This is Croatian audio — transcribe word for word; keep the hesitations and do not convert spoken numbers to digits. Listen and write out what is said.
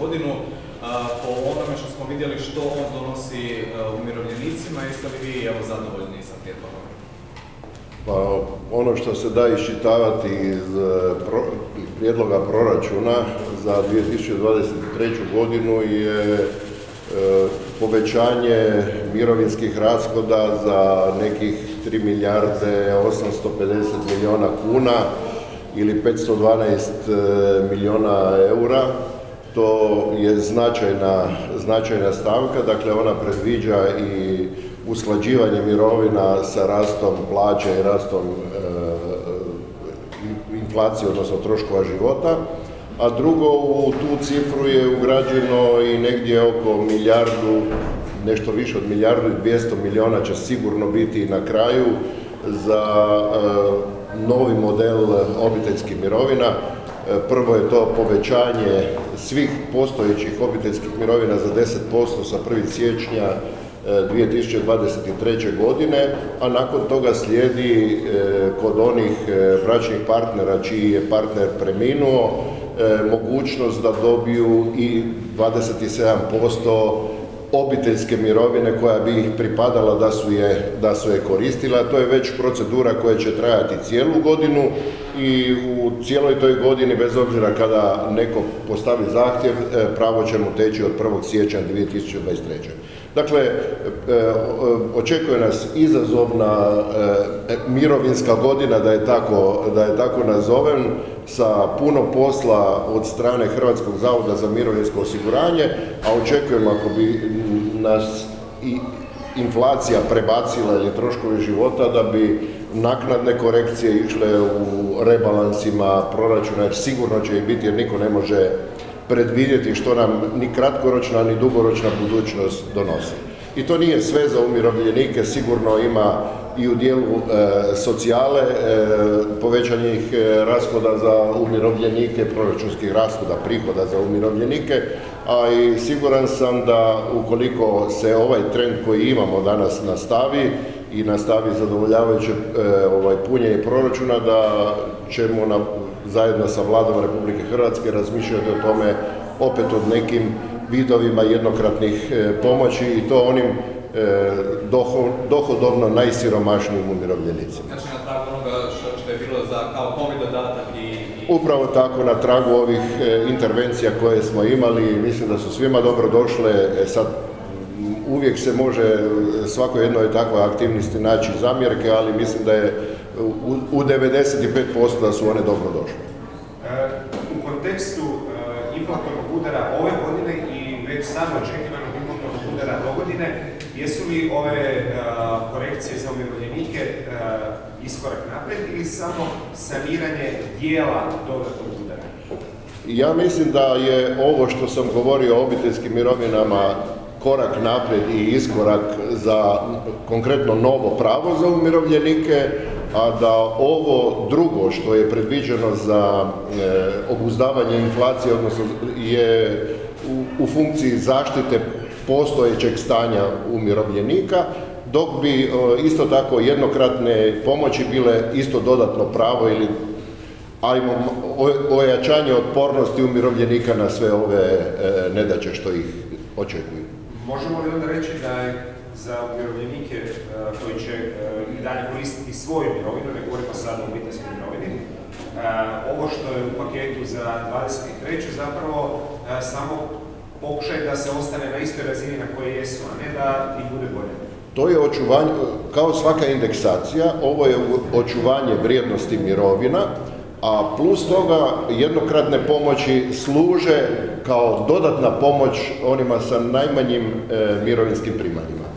godinu. Po onome što smo vidjeli što on donosi umirovljenicima, jeste li vi evo zadovoljni sa prijedlogom? Pa ono što se da iščitavati iz prijedloga proračuna za dvije tisuće dvadeset treću. godinu je povećanje mirovinskih rashoda za nekih tri milijarde osamsto pedeset milijuna kuna ili petsto dvanaest milijuna eura. To je značajna, značajna stavka, dakle ona predviđa i usklađivanje mirovina sa rastom plaća i rastom e, inflacije, odnosno troškova života. A drugo, u tu cifru je ugrađeno i negdje oko milijardu, nešto više od milijardu i dvjesto milijuna će sigurno biti na kraju za e, novi model obiteljskih mirovina. Prvo je to povećanje svih postojećih obiteljskih mirovina za deset posto sa prvog siječnja dvije tisuće dvadeset treće. godine, a nakon toga slijedi kod onih bračnih partnera čiji je partner preminuo mogućnost da dobiju i dvadeset sedam posto obiteljske mirovine koja bi ih pripadala da su je, da su je koristila. To je već procedura koja će trajati cijelu godinu i u cijeloj toj godini, bez obzira kada neko postavi zahtjev, pravo će mu teći od prvog siječnja dvije tisuće dvadeset treće. Dakle, očekuje nas izazovna mirovinska godina, da je tako, da je tako nazovem, sa puno posla od strane Hrvatskog zavoda za mirovinsko osiguranje, a očekujemo ako bi nas i inflacija prebacila ili troškovi života, da bi naknadne korekcije išle u rebalansima proračuna, jer sigurno će i biti, jer niko ne može predvidjeti što nam ni kratkoročna ni dugoročna budućnost donosi. I to nije sve za umirovljenike, sigurno ima i u dijelu e, socijale e, povećanih e, rashoda za umirovljenike, proračunskih rashoda, prihoda za umirovljenike, a i siguran sam da ukoliko se ovaj trend koji imamo danas nastavi i nastavi zadovoljavajuće e, ovaj, punjenje proračuna, da ćemo na, zajedno sa Vladom Republike Hrvatske razmišljati o tome opet o nekim vidovima jednokratnih e, pomoći i to onim E, doho, dohodovno najsiromašnijim umirovljenicima. Znači na tragu onoga što, što je bilo za kao covid dodatak i, i... Upravo tako, na tragu ovih e, intervencija koje smo imali, mislim da su svima dobro došle. E, sad uvijek se može svako jednoj takvoj aktivnosti naći zamjerke, ali mislim da je u, u devedeset pet posto da su one dobro došle. E, u kontekstu e, inflatornog udara ove godine i već sad očekivanog inflatornog udara dogodine, jesu li ove a, korekcije za umirovljenike iskorak naprijed ili samo saniranje dijela dodatnog udara? Ja mislim da je ovo što sam govorio o obiteljskim mirovinama korak naprijed i iskorak za konkretno novo pravo za umirovljenike, a da ovo drugo što je predviđeno za e, obuzdavanje inflacije, odnosno je u, u funkciji zaštite postojećeg stanja umirovljenika, dok bi isto tako jednokratne pomoći bile isto dodatno pravo ili ajmo ojačanje otpornosti umirovljenika na sve ove e, nedaće što ih očekuju. Možemo li onda reći da je za umirovljenike koji će i dalje koristiti svoju mirovinu, ne govorimo sad o obiteljskoj mirovini, ovo što je u paketu za dvadeset treću. zapravo samo pokušaj da se ostane na istoj razini na kojoj jesu, a ne da ti bude bolje. To je očuvanje, kao svaka indeksacija, ovo je očuvanje vrijednosti mirovina, a plus toga jednokratne pomoći služe kao dodatna pomoć onima sa najmanjim e, mirovinskim primanjima.